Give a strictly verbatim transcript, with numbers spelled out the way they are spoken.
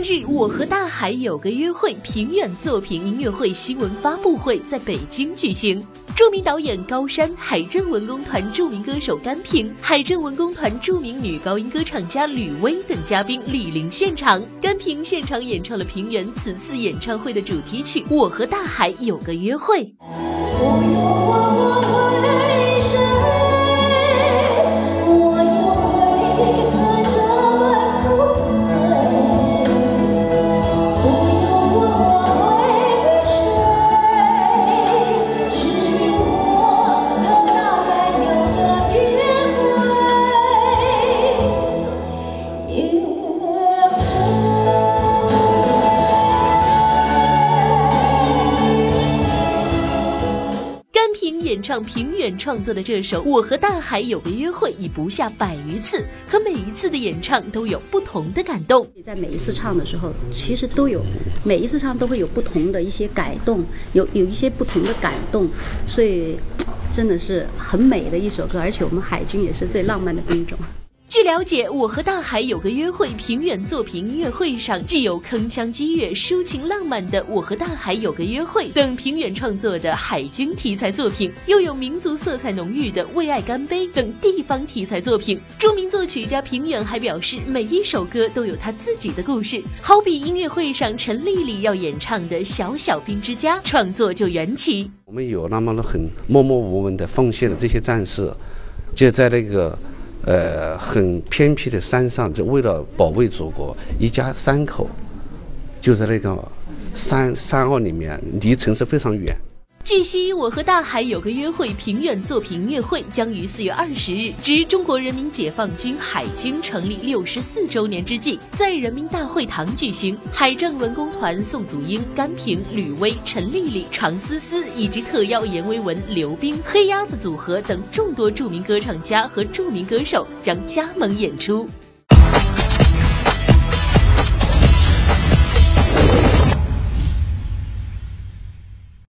近日，我和大海有个约会平远作品音乐会新闻发布会在北京举行。著名导演高山、海政文工团著名歌手甘萍、海政文工团著名女高音歌唱家吕薇等嘉宾莅临现场。甘萍现场演唱了平原此次演唱会的主题曲《我和大海有个约会》。演唱平远创作的这首《我和大海有个约会》已不下百余次，可每一次的演唱都有不同的感动。在每一次唱的时候，其实都有，每一次唱都会有不同的一些改动，有有一些不同的感动，所以真的是很美的一首歌。而且我们海军也是最浪漫的兵种。据了解，我和大海有个约会平远作品音乐会上，既有铿锵激越、抒情浪漫的《我和大海有个约会》等平远创作的海军题材作品，又有民族色彩浓郁的《为爱干杯》等地方题材作品。著名作曲家平远还表示，每一首歌都有他自己的故事，好比音乐会上陈丽丽要演唱的《小小兵之家》，创作就缘起。我们有那么很默默无闻的奉献的这些战士，就在那个呃，很偏僻的山上，就为了保卫祖国，一家三口就在那个山山坳里面，离城市非常远。据悉，我和大海有个约会平远作品音乐会将于四月二十日，值中国人民解放军海军成立六十四周年之际，在人民大会堂举行。海政文工团宋祖英、甘萍、吕薇、陈丽丽、常思思以及特邀阎维文、刘冰、黑鸭子组合等众多著名歌唱家和著名歌手将加盟演出。